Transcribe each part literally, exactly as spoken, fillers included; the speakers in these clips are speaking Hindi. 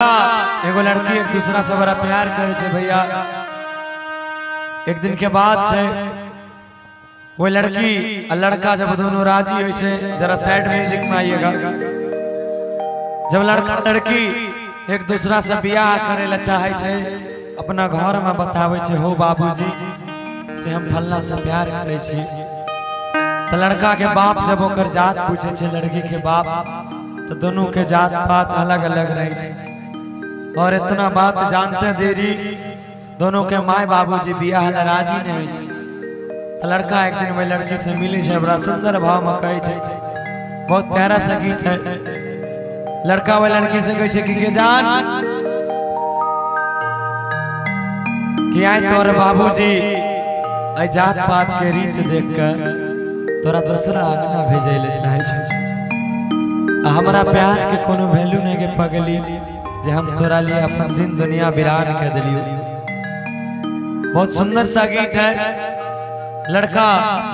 एगो लड़की एक दूसरा से बड़ा प्यार करे छे भैया। एक दिन के बाद छे वो लड़की और लड़का जब दोनों राजी होय छे, जरा साइड म्यूजिक में आइएगा। जब लड़का लड़की एक दूसरा से ब्याह करे ला चाहे छे, अपना घर में बतावे छे, हो बाबूजी से हम फल्ला से प्यार करे छी। तो लड़का के बाप जब ओकर जात पूछे छे, लड़की के बाप, तो दोनों के जात पात अलग अलग रहे छे। और इतना बात जानते देरी दोनों के माय बाबूजी बियाह ला राजी नहीं हुई। लड़का एक दिन वह लड़की से मिली है, बड़ा सुंदर भाव में कहे छे, बहुत प्यारा सा गीत है। लड़का वह लड़की से कहे छे कि के जान कि आए तोर बाबूजी आई जात पात के रीत देख कर तोरा दूसरा आंगना भेजे ले चाहे छे। हमारा प्यार के कोनो वैल्यू नहीं के पगली जे हम तोरा लिए अपन दिन दुनिया विरान कह दिलियो। बहुत सुंदर सा गीत है। लड़का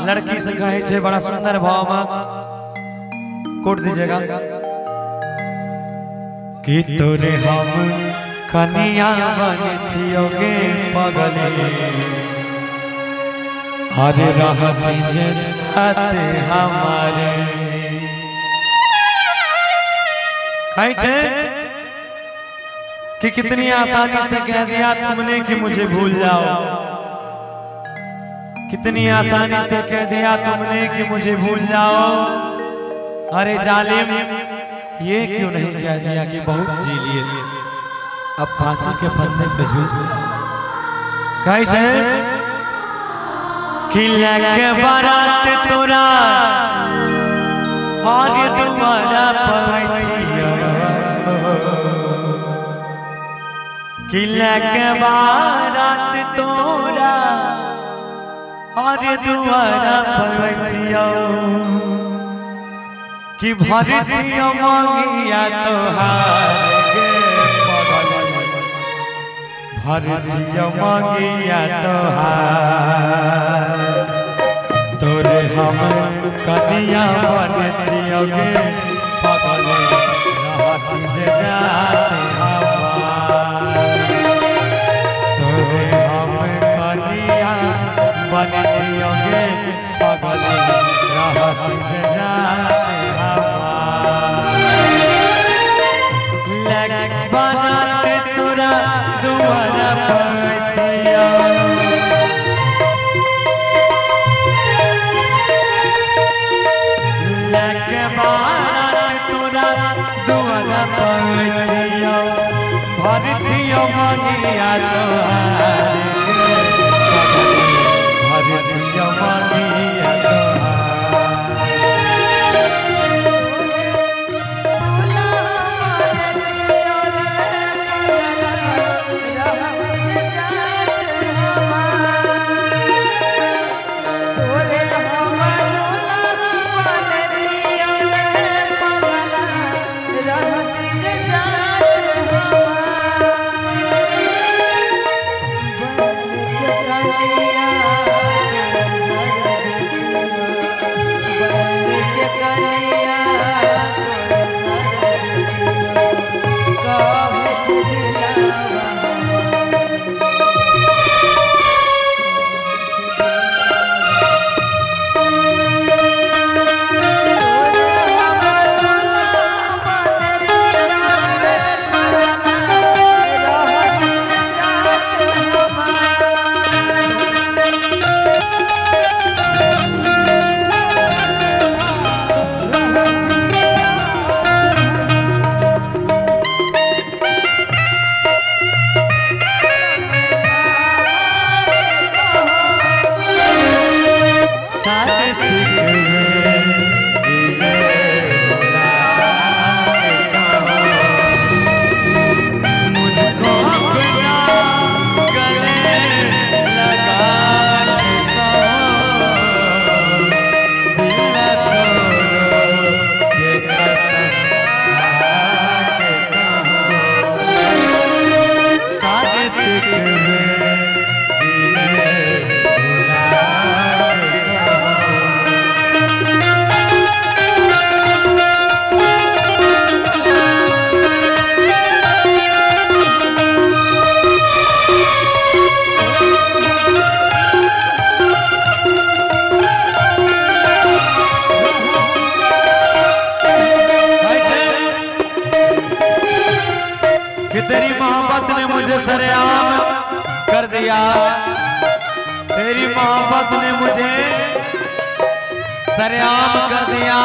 लड़की से कहे छे बड़ा सुंदर भाव में, कोट दीजिएगा कि तोरे हम कनिया बने थियोगे पगले, हरे रहती जे जाते हमारे। कहे छे कि कितनी आसानी से कह दिया तुमने कि मुझे भूल जाओ, कितनी आसानी से कह दिया तुमने कि मुझे भूल जाओ। अरे जालिम ये क्यों नहीं कह दिया कि बहुत जी लिए, अब फांसी के फंदे पे झूल। कैसे खिले के बारात तोरा आगे तुम्हारा के बारात तोरा और दुआरा पलटियो कि भरतियो मांगिया तोहारे भरतियो मांगिया तोहारे, तोरे हम कनिया बनतियो के पगले रहती जे जाते हमारे। भरतियो मांगिया तोहारे, कि तेरी मोहब्बत ने मुझे सरेआम कर दिया, तेरी मोहब्बत ने मुझे सरेआम कर दिया।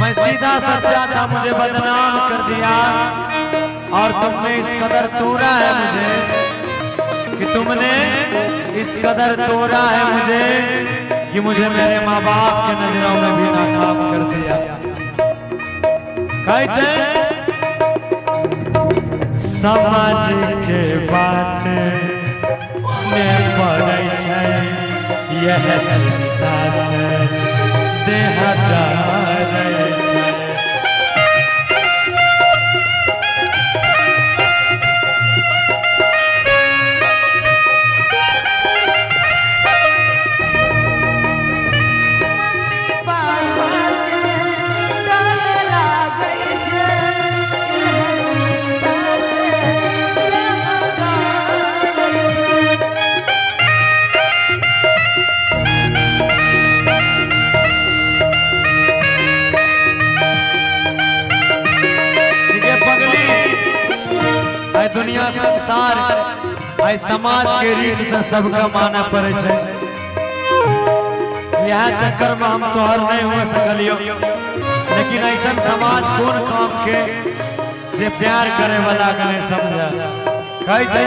मैं सीधा सच्चा था, मुझे बदनाम कर दिया। और तुमने इस कदर तोड़ा है मुझे, कि तुमने इस कदर तोड़ा है मुझे कि मुझे मेरे माँ बाप के नजरों में भी नाकाम कर दिया। कैसे समाज के बात में पड़े छे यह चिंता से देह डरे छे। दुनिया संसार आय समाज के रीत में सबका माना पड़े छे। यह चक्कर में हम तो हर नहीं हो सकलियो, लेकिन ऐसा समाज कौन काम के जे प्यार करे वाला गले समझा। कहे छे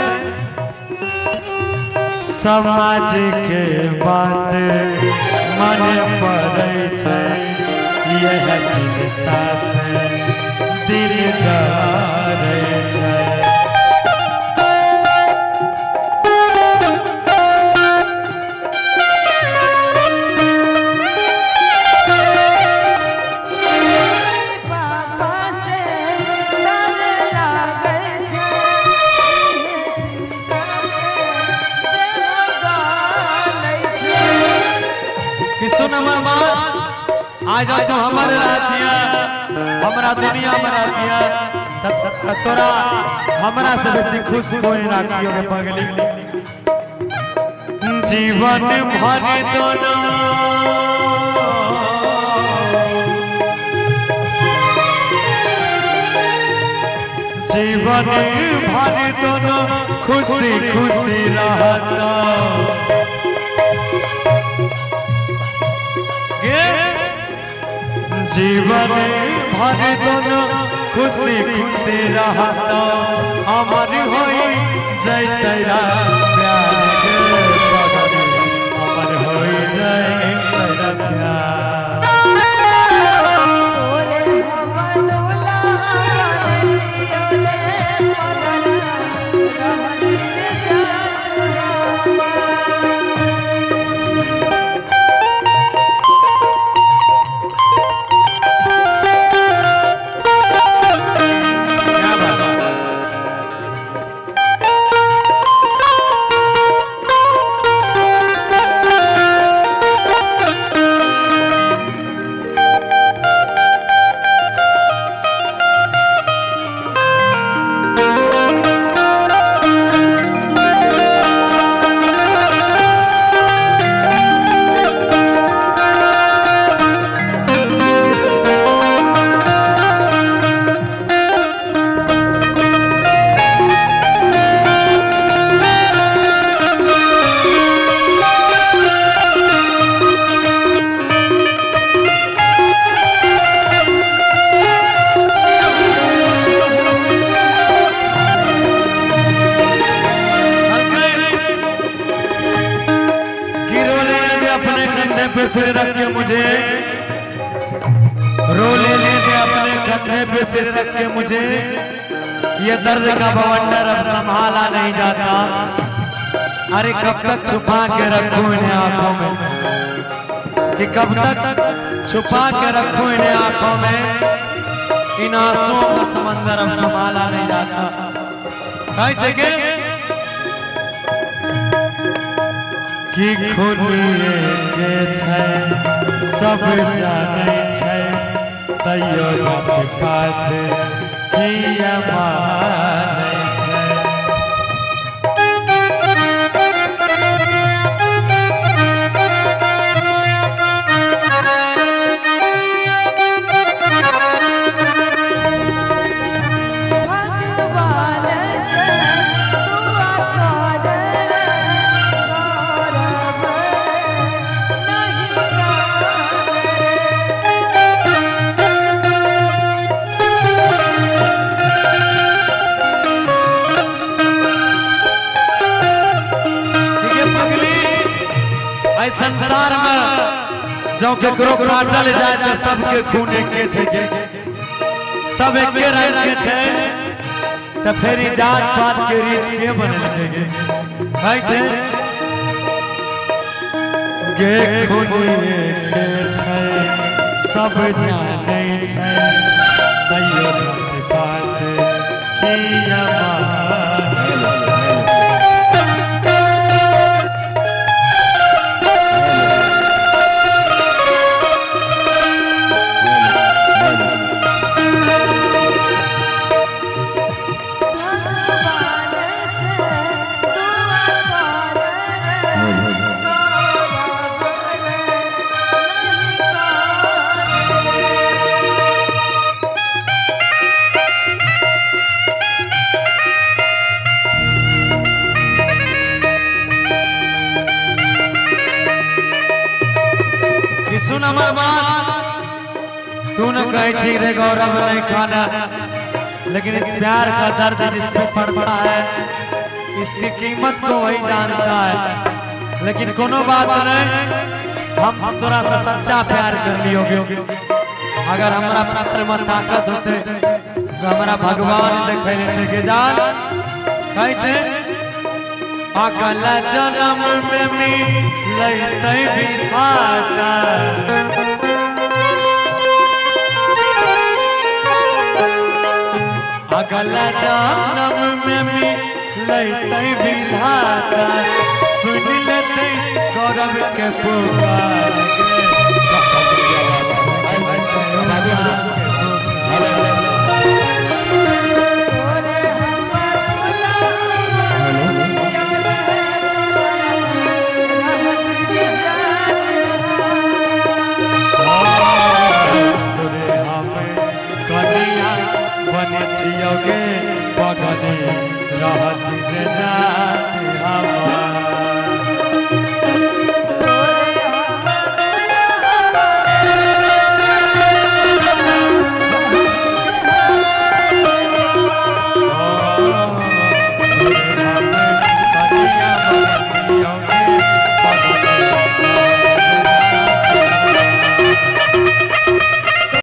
समाज के बात माने पड़े छे यह चिंता से दिल डरे छे। आज आज हमारे रहतिया हमारा दुनिया में रहतिया तोरा हमारा से बेसी खुश कोई ना कियो रे पगली। जीवन भर दोनों जीवन भर दोनों खुशी खुशी रहता जीवन भर दोनों खुशी खुशी रहता। अमर हो जय तेरा प्यार के बगल, अमर हो जय तेरा प्यार। अरे कब तक छुपा के रखूं इन्हें आंखों में, कि कब तक छुपा के रखूं इन्हें आंखों में। इन आंसुओं का समंदर अब संभाला नहीं जाता। कि खुलिए के छे सब जाने छे तैयो जाते पाते कि अमान Bye. जो ककरो काटल जाए तो सबके खून एके छे, सब एके रंग के छे, त फेरी जात पात के रीत के बनल छे भाई छे के खून एके छे, सब जानै छे तइयो जात पात के यावा। रे गौरव नहीं खाना, लेकिन इस प्यार का दर्द जिसको पड़ता है इसकी कीमत को वही जानता है। लेकिन कोनो बात नहीं, हम हम थोड़ा सा सच्चा प्यार कर लियोगे। अगर हमारा पत्र में ताकत होते तो हमारा भगवान देखे लेते के जान कहीं छे अगला जन्म में भी लैते बिठाता। अगला जन्म में भी लैते बिठाता, सुन लेते गौरव के पुकार के। बने योगे बगने रहती रहना।